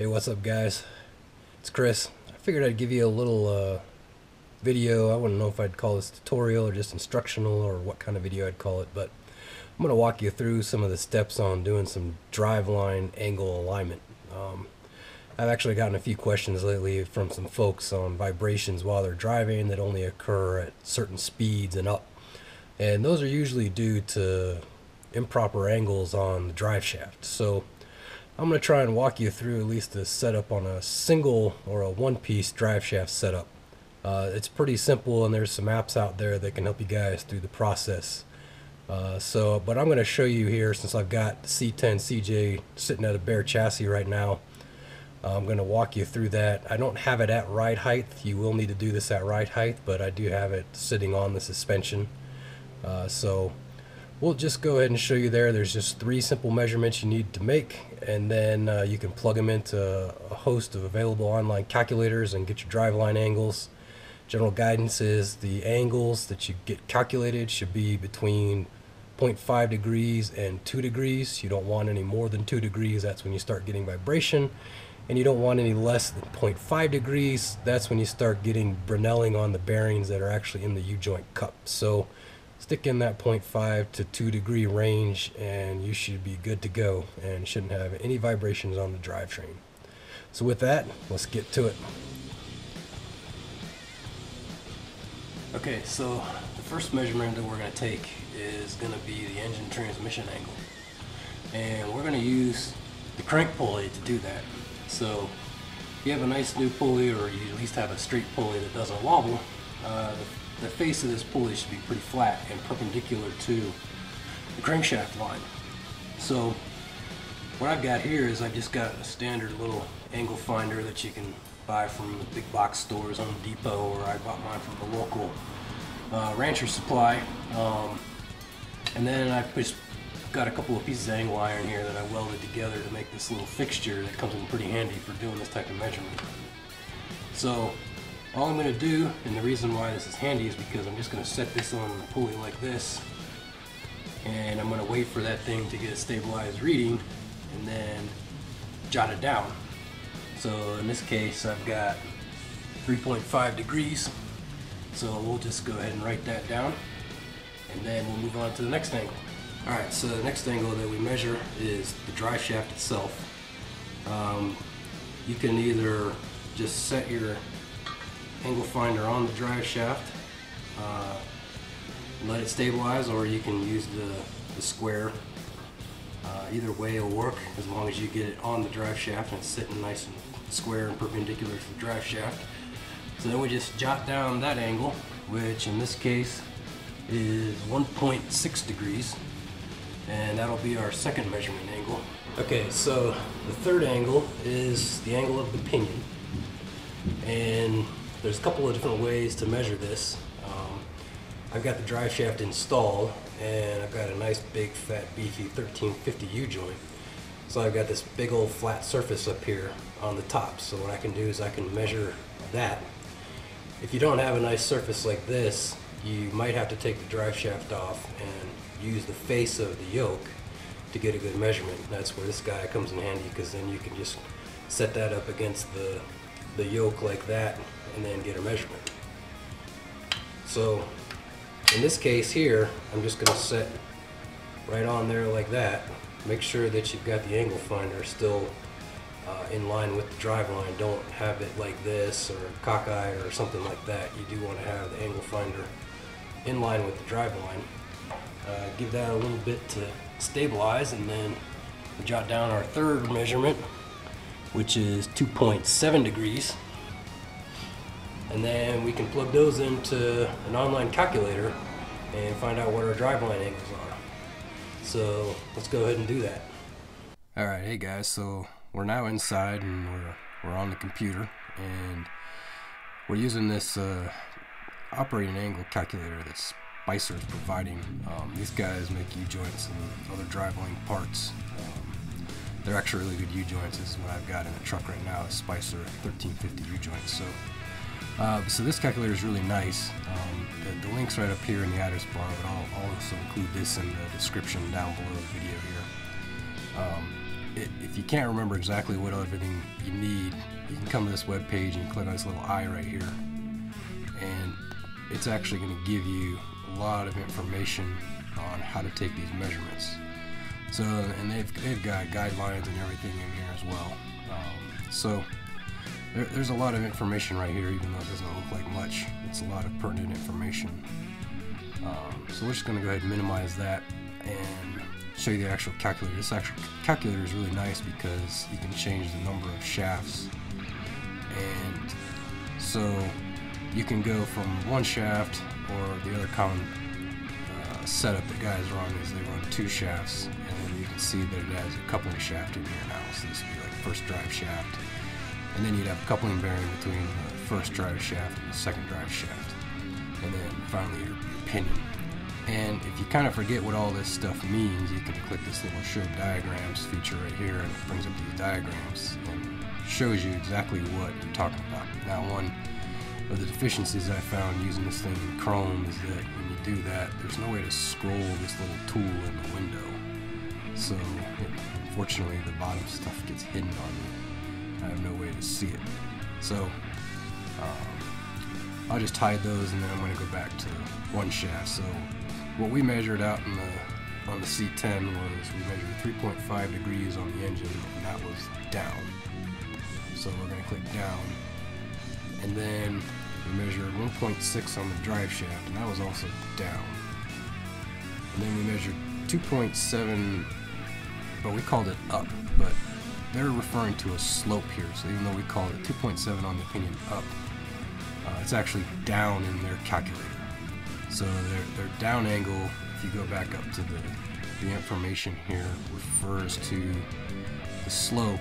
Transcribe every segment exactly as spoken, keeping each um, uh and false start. Hey, what's up guys, it's Chris. I figured I'd give you a little uh, video. I wouldn't know if I'd call this tutorial or just instructional or what kind of video I'd call it, but I'm gonna walk you through some of the steps on doing some driveline angle alignment. um, I've actually gotten a few questions lately from some folks on vibrations while they're driving that only occur at certain speeds and up, and those are usually due to improper angles on the drive shaft. So I'm going to try and walk you through at least the setup on a single or a one-piece drive shaft setup. Uh, it's pretty simple, and there's some apps out there that can help you guys through the process. Uh, so, but I'm going to show you here, since I've got the C ten C J sitting at a bare chassis right now, I'm going to walk you through that. I don't have it at ride height. You will need to do this at ride height, but I do have it sitting on the suspension. Uh, so. We'll just go ahead and show you there. There's just three simple measurements you need to make, and then uh, you can plug them into a host of available online calculators and get your driveline angles. General guidance is the angles that you get calculated should be between zero point five degrees and two degrees. You don't want any more than two degrees. That's when you start getting vibration. And you don't want any less than zero point five degrees. That's when you start getting Brinelling on the bearings that are actually in the U-joint cup. So stick in that zero point five to two degree range and you should be good to go and shouldn't have any vibrations on the drivetrain. So with that, let's get to it. Okay, so the first measurement that we're going to take is going to be the engine transmission angle, and we're going to use the crank pulley to do that. So if you have a nice new pulley, or you at least have a straight pulley that doesn't wobble, uh, the The face of this pulley should be pretty flat and perpendicular to the crankshaft line. So what I've got here is I've just got a standard little angle finder that you can buy from the big box stores, Home Depot, or I bought mine from the local uh, rancher supply. Um, and then I've just got a couple of pieces of angle iron here that I welded together to make this little fixture that comes in pretty handy for doing this type of measurement. So all I'm going to do, and the reason why this is handy, is because I'm just going to set this on the pulley like this, and I'm going to wait for that thing to get a stabilized reading and then jot it down. So in this case I've got three point five degrees, so we'll just go ahead and write that down, and then we'll move on to the next angle. Alright, so the next angle that we measure is the drive shaft itself. Um, you can either just set your angle finder on the drive shaft, uh, let it stabilize, or you can use the, the square. Uh, either way will work, as long as you get it on the drive shaft and it's sitting nice and square and perpendicular to the drive shaft. So then we just jot down that angle, which in this case is one point six degrees, and that'll be our second measurement angle. Okay, so the third angle is the angle of the pinion, and there's a couple of different ways to measure this. Um, I've got the drive shaft installed, and I've got a nice big fat beefy thirteen fifty U-joint. So I've got this big old flat surface up here on the top. So what I can do is I can measure that. If you don't have a nice surface like this, you might have to take the drive shaft off and use the face of the yoke to get a good measurement. That's where this guy comes in handy, because then you can just set that up against the, the yoke like that, and then get a measurement. So in this case here, I'm just going to set right on there like that. Make sure that you've got the angle finder still uh, in line with the drive line. Don't have it like this or cockeyed or something like that. You do want to have the angle finder in line with the drive line. Uh, give that a little bit to stabilize, and then we jot down our third measurement, which is two point seven degrees. And then we can plug those into an online calculator and find out what our driveline angles are. So let's go ahead and do that. Alright, hey guys, so we're now inside, and we're, we're on the computer, and we're using this uh, operating angle calculator that Spicer is providing. Um, these guys make U-joints and other driveline parts. Um, they're actually really good U-joints. This is what I've got in the truck right now, a Spicer thirteen fifty U-joint. So Uh, so this calculator is really nice. Um, the, the link's right up here in the address bar, but I'll, I'll also include this in the description down below the video here. Um, if you can't remember exactly what everything you need, you can come to this web page and click on this little eye right here, and it's actually going to give you a lot of information on how to take these measurements. So, and they've, they've got guidelines and everything in here as well. Um, so there, there's a lot of information right here, even though it doesn't look like much. It's a lot of pertinent information. Um, so we're just going to go ahead and minimize that and show you the actual calculator. This actual calculator is really nice because you can change the number of shafts, and so you can go from one shaft, or the other common uh, setup that guys run is they run two shafts, and then you can see that it has a coupling shaft in here now. So this would be like first drive shaft, and then you'd have a coupling bearing between the first drive shaft and the second drive shaft, and then finally your pinion. And if you kind of forget what all this stuff means, you can click this little show diagrams feature right here, and it brings up these diagrams and shows you exactly what you're talking about. Now, one of the deficiencies I found using this thing in Chrome is that when you do that, there's no way to scroll this little tool in the window. So unfortunately the bottom stuff gets hidden on me. I have no way to see it. So um, I'll just hide those, and then I'm going to go back to one shaft. So what we measured out in the, on the C ten was we measured three point five degrees on the engine, and that was down. So we're going to click down. And then we measured one point six on the drive shaft, and that was also down. And then we measured two point seven, but we called it up, but they're referring to a slope here, so even though we called it two point seven on the pinion up, uh, it's actually down in their calculator. So their, their down angle, if you go back up to the, the information here, refers to the slope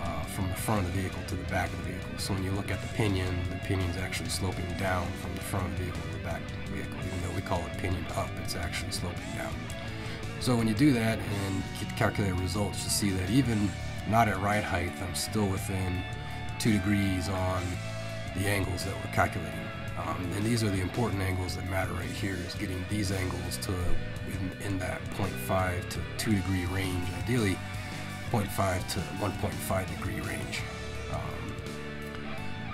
Uh, from the front of the vehicle to the back of the vehicle. So when you look at the pinion, the pinion's actually sloping down from the front of the vehicle to the back of the vehicle. Even though we call it pinion up, it's actually sloping down. So when you do that and calculate results, you see that even not at ride height, I'm still within two degrees on the angles that we're calculating. Um, and these are the important angles that matter right here, is getting these angles to in, in that zero point five to two degree range, ideally zero point five to one point five degree range. Um,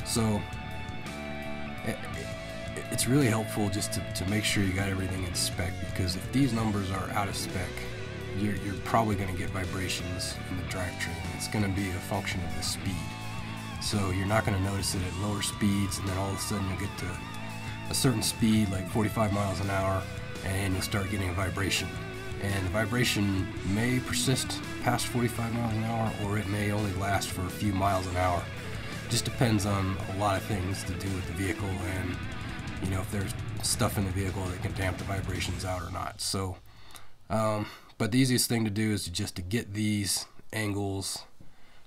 so it, it, it's really helpful just to, to make sure you got everything in spec, because if these numbers are out of spec, you're, you're probably going to get vibrations in the drivetrain. It's going to be a function of the speed. So you're not going to notice it at lower speeds, and then all of a sudden you'll get to a certain speed, like forty-five miles an hour, and you'll start getting a vibration. And the vibration may persist past forty-five miles an hour, or it may only last for a few miles an hour. Just depends on a lot of things to do with the vehicle, and you know, if there's stuff in the vehicle that can damp the vibrations out or not. So um, but the easiest thing to do is just to get these angles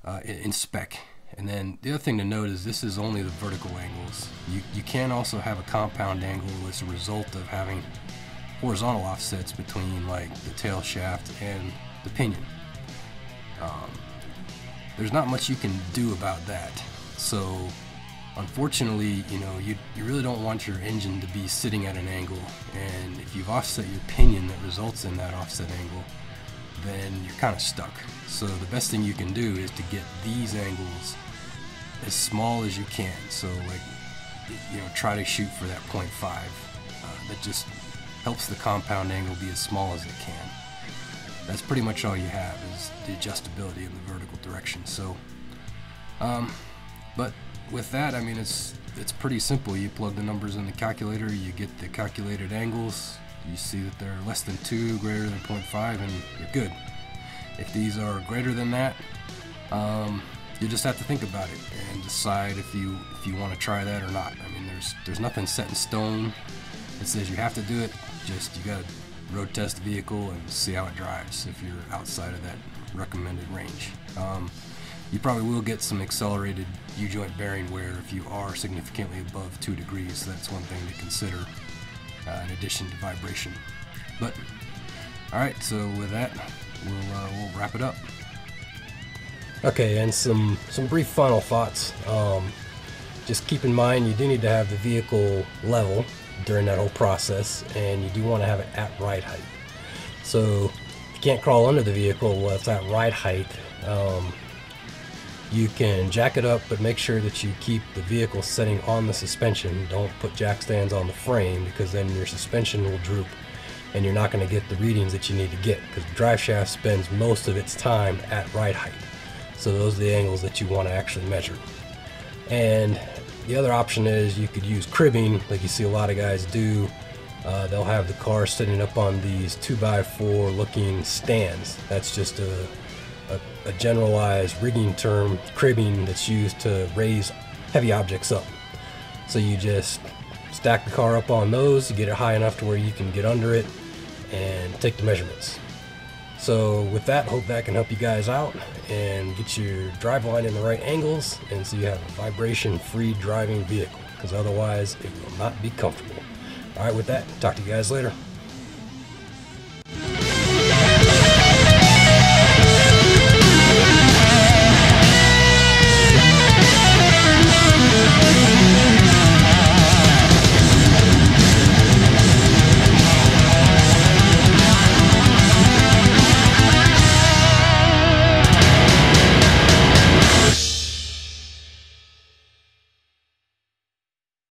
uh, in, in spec. And then the other thing to note is this is only the vertical angles. You, you can also have a compound angle as a result of having horizontal offsets between like the tail shaft and the pinion. Um, there's not much you can do about that. So unfortunately, you know, you, you really don't want your engine to be sitting at an angle, and if you've offset your pinion that results in that offset angle, then you're kind of stuck. So the best thing you can do is to get these angles as small as you can. So like, you know, try to shoot for that zero point five. Uh, that just helps the compound angle be as small as it can. That's pretty much all you have, is the adjustability in the vertical direction. So, um, but with that, I mean, it's it's pretty simple. You plug the numbers in the calculator, you get the calculated angles, you see that they're less than two, greater than zero point five, and you're good. If these are greater than that, um, you just have to think about it and decide if you if you want to try that or not. I mean, there's there's nothing set in stone. It says you have to do it, just you gotta road test the vehicle and see how it drives if you're outside of that recommended range. Um, you probably will get some accelerated U-joint bearing wear if you are significantly above two degrees, so that's one thing to consider uh, in addition to vibration. But, alright, so with that, we'll, uh, we'll wrap it up. Okay, and some, some brief final thoughts. Um, just keep in mind you do need to have the vehicle level during that whole process, and you do want to have it at ride height. So you can't crawl under the vehicle while it's at ride height. Um, you can jack it up, but make sure that you keep the vehicle sitting on the suspension. Don't put jack stands on the frame, because then your suspension will droop and you're not going to get the readings that you need to get, because the drive shaft spends most of its time at ride height. So those are the angles that you want to actually measure. And the other option is you could use cribbing, like you see a lot of guys do. Uh, they'll have the car sitting up on these two by four looking stands. That's just a, a, a generalized rigging term, cribbing, that's used to raise heavy objects up. So you just stack the car up on those, get it high enough to where you can get under it and take the measurements. So with that, hope that can help you guys out and get your driveline in the right angles, and so you have a vibration-free driving vehicle, because otherwise it will not be comfortable. All right, with that, talk to you guys later.